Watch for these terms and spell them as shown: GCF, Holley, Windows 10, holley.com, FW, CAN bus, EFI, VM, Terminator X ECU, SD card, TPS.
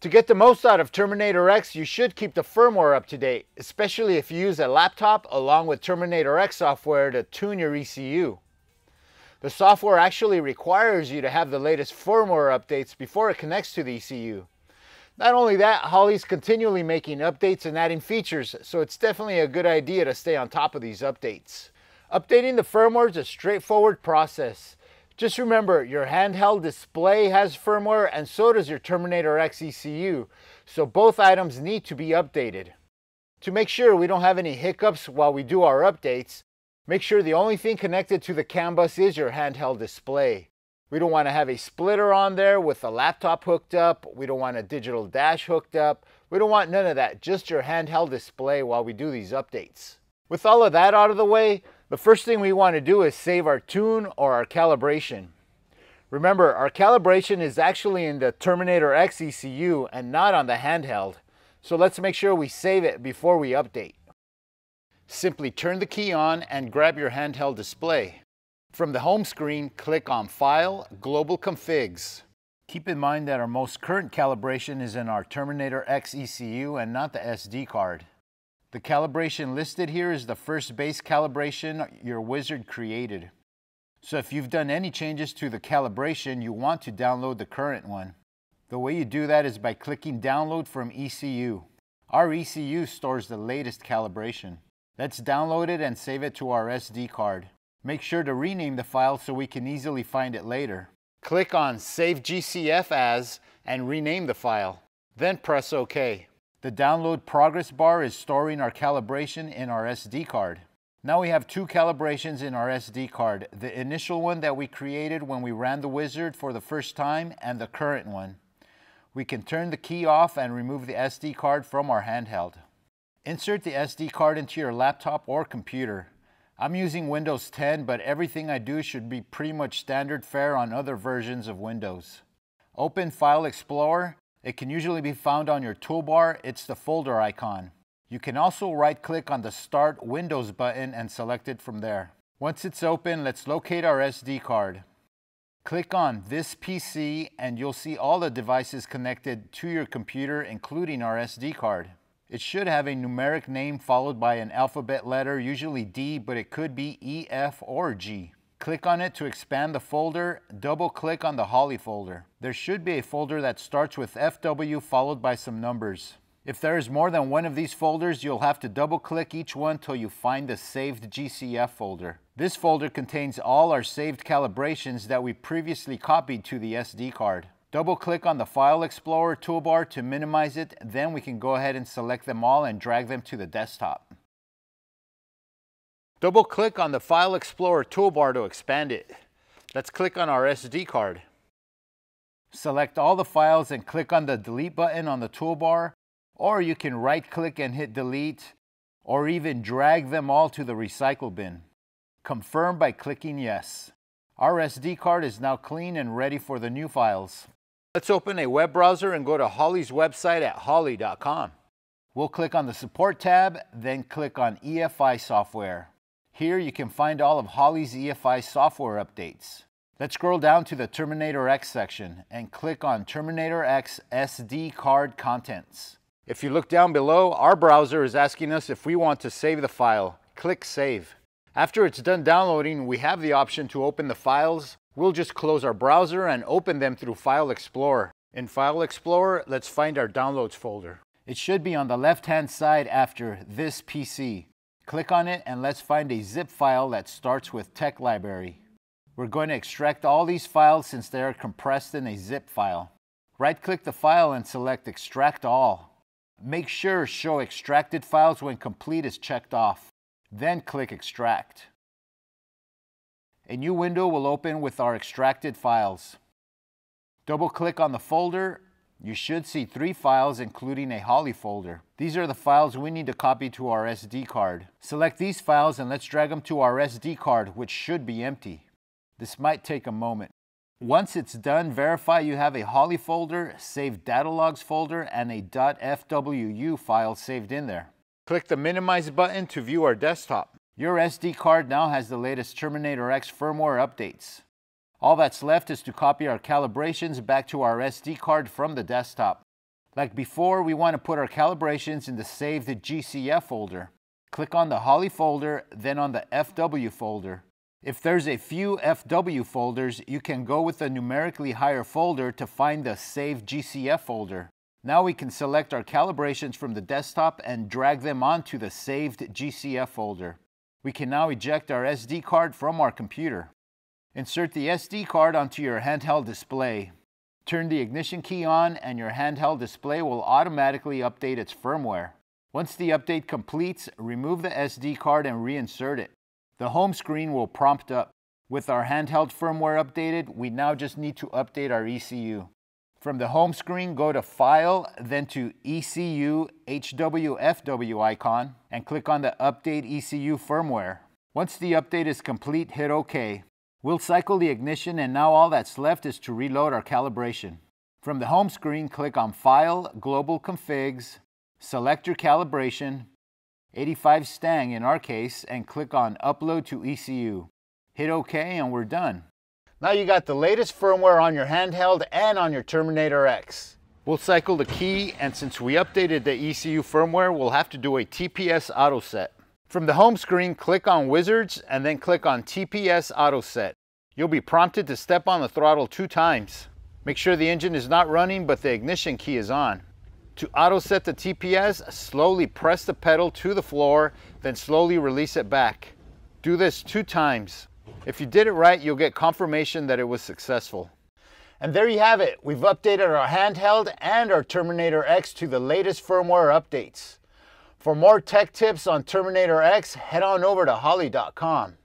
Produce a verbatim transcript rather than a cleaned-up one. To get the most out of Terminator X, you should keep the firmware up to date, especially if you use a laptop along with Terminator X software to tune your E C U. The software actually requires you to have the latest firmware updates before it connects to the E C U. Not only that, Holley's continually making updates and adding features, so it's definitely a good idea to stay on top of these updates. Updating the firmware is a straightforward process. Just remember, your handheld display has firmware and so does your Terminator X E C U, so both items need to be updated. To make sure we don't have any hiccups while we do our updates, make sure the only thing connected to the C A N bus is your handheld display. We don't want to have a splitter on there with a laptop hooked up, we don't want a digital dash hooked up, we don't want none of that, just your handheld display while we do these updates. With all of that out of the way, the first thing we want to do is save our tune or our calibration. Remember, our calibration is actually in the Terminator X E C U and not on the handheld, so let's make sure we save it before we update. Simply turn the key on and grab your handheld display. From the home screen, click on File, Global Configs. Keep in mind that our most current calibration is in our Terminator X E C U and not the S D card. The calibration listed here is the first base calibration your wizard created. So if you've done any changes to the calibration, you want to download the current one. The way you do that is by clicking Download from E C U. Our E C U stores the latest calibration. Let's download it and save it to our S D card. Make sure to rename the file so we can easily find it later. Click on Save G C F As and rename the file. Then press OK. The download progress bar is storing our calibration in our S D card. Now we have two calibrations in our S D card, the initial one that we created when we ran the wizard for the first time and the current one. We can turn the key off and remove the S D card from our handheld. Insert the S D card into your laptop or computer. I'm using Windows ten, but everything I do should be pretty much standard fare on other versions of Windows. Open File Explorer. It can usually be found on your toolbar, it's the folder icon. You can also right-click on the Start Windows button and select it from there. Once it's open, let's locate our S D card. Click on This P C and you'll see all the devices connected to your computer, including our S D card. It should have a numeric name followed by an alphabet letter, usually D, but it could be E, F, or G. Click on it to expand the folder, double-click on the Holley folder. There should be a folder that starts with F W followed by some numbers. If there is more than one of these folders, you'll have to double-click each one till you find the saved G C F folder. This folder contains all our saved calibrations that we previously copied to the S D card. Double-click on the File Explorer toolbar to minimize it, then we can go ahead and select them all and drag them to the desktop. Double-click on the File Explorer toolbar to expand it. Let's click on our S D card. Select all the files and click on the Delete button on the toolbar, or you can right-click and hit Delete, or even drag them all to the recycle bin. Confirm by clicking Yes. Our S D card is now clean and ready for the new files. Let's open a web browser and go to Holley's website at holley dot com. We'll click on the Support tab, then click on E F I Software. Here you can find all of Holley's E F I software updates. Let's scroll down to the Terminator X section and click on Terminator X S D card contents. If you look down below, our browser is asking us if we want to save the file. Click Save. After it's done downloading, we have the option to open the files. We'll just close our browser and open them through File Explorer. In File Explorer, let's find our Downloads folder. It should be on the left-hand side after This P C. Click on it and let's find a zip file that starts with Tech Library. We're going to extract all these files since they are compressed in a zip file. Right-click the file and select Extract All. Make sure Show Extracted Files when Complete is checked off. Then click Extract. A new window will open with our extracted files. Double-click on the folder. You should see three files, including a Holley folder. These are the files we need to copy to our S D card. Select these files and let's drag them to our S D card, which should be empty. This might take a moment. Once it's done, verify you have a Holley folder, saved data logs folder, and a .fwu file saved in there. Click the Minimize button to view our desktop. Your S D card now has the latest Terminator X firmware updates. All that's left is to copy our calibrations back to our S D card from the desktop. Like before, we want to put our calibrations in the Save to G C F folder. Click on the Holley folder, then on the F W folder. If there's a few F W folders, you can go with the numerically higher folder to find the Save G C F folder. Now we can select our calibrations from the desktop and drag them onto the saved G C F folder. We can now eject our S D card from our computer. Insert the S D card onto your handheld display. Turn the ignition key on and your handheld display will automatically update its firmware. Once the update completes, remove the S D card and reinsert it. The home screen will prompt up. With our handheld firmware updated, we now just need to update our E C U. From the home screen, go to File, then to E C U H W F W icon, and click on the Update E C U Firmware. Once the update is complete, hit OK. We'll cycle the ignition, and now all that's left is to reload our calibration. From the home screen, click on File, Global Configs, select your calibration, eighty-five stang in our case, and click on Upload to E C U. Hit OK, and we're done. Now you got the latest firmware on your handheld and on your Terminator X. We'll cycle the key, and since we updated the E C U firmware, we'll have to do a T P S auto set. From the home screen, click on Wizards and then click on T P S auto set. You'll be prompted to step on the throttle two times. Make sure the engine is not running but the ignition key is on. To auto set the T P S, slowly press the pedal to the floor, then slowly release it back. Do this two times. If you did it right, you'll get confirmation that it was successful. And there you have it. We've updated our handheld and our Terminator X to the latest firmware updates. For more tech tips on Terminator X, head on over to holley dot com.